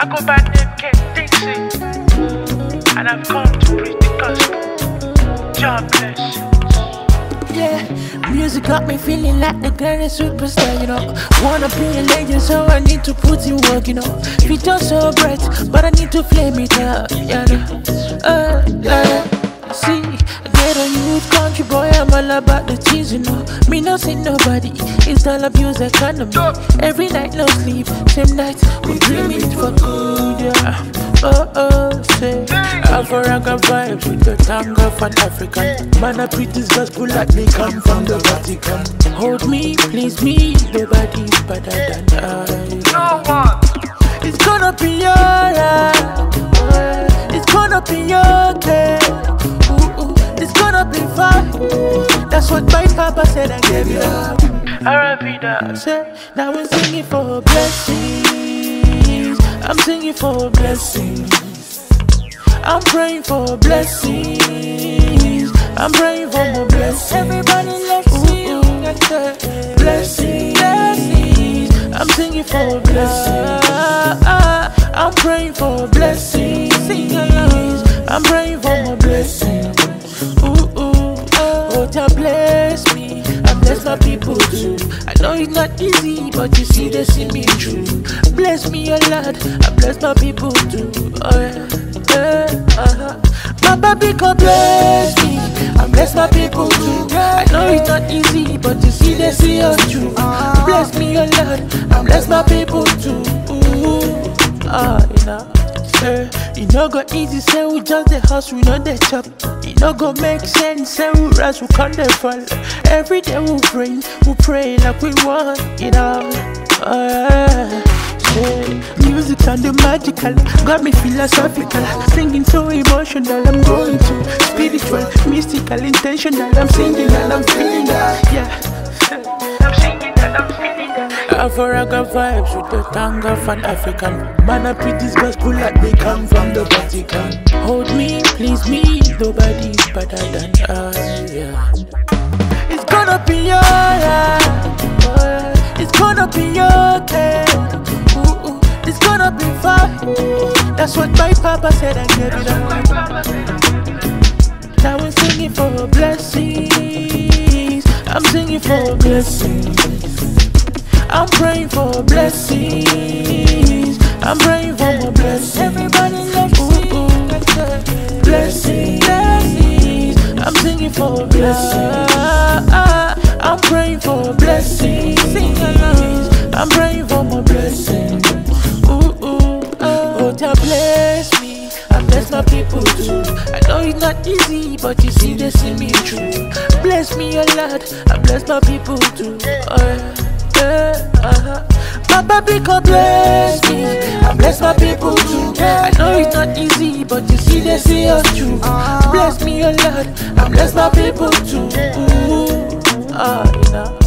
I go by the name Kendickson, and I've come to preach the gospel. God bless you. Yeah, music got me feeling like the greatest superstar, you know. Wanna be a legend, so I need to put in work, you know. Feet are so bright, but I need to flame it up, you know. See, ghetto youth, country boy, I'm all about the cheese, you know. Me no see nobody, it's all abuse economy. Every night no sleep, same night we dream it for good, yeah. Say Afro-Raga vibes with the tongue of an African. Man, I preach this gospel like me come from the Vatican. Hold me, please me, the body's better than I. It's gonna be alright, it's gonna be okay. That's what my papa said, I gave you up. I said, now we're singing for blessings. I'm singing for blessings. I'm praying for blessings. I'm praying for more blessings. Everybody let's sing. Blessings. I'm singing for blessings. I'm praying for blessings. I'm praying for more blessings. Bless me, and bless my people too. I know it's not easy, but you see they see me through. Bless me a lot, and bless my people too. Mama, because bless me, and bless my people too. I know it's not easy, but you see they see us through. Bless me a lot, and bless my people too. You know go easy, say we just the house, we know the chop. You know go make sense, say we rise, we come the fall. Every day we pray like we want, you know. Music sounding magical, got me philosophical, singing so emotional. I'm going to spiritual, mystical, intentional. I'm singing and I'm feeling that, yeah. I'm singing and I'm feeling. Afro-Raga vibes with the tongue of an African. Man, I preach this gospel like they come from the Vatican. Hold me, please me, nobody's better than I, yeah. It's gonna be alright, it's gonna be okay. It's gonna be fine, that's what my papa said, I gave it up. Now we're singing for blessings, I'm singing for blessings. I'm praying for blessings. I'm praying for more blessings. Everybody let's sing. Blessings. I'm singing for blessings. I'm praying for blessings. I'm praying for more blessings. Oh, God bless me. I bless my people too. I know it's not easy, but you see they see me through. Bless me a lot. I bless my people too. Papa, because bless me, I bless my people too. I know it's not easy, but you see they see us through. Bless me a lot, I bless my people too.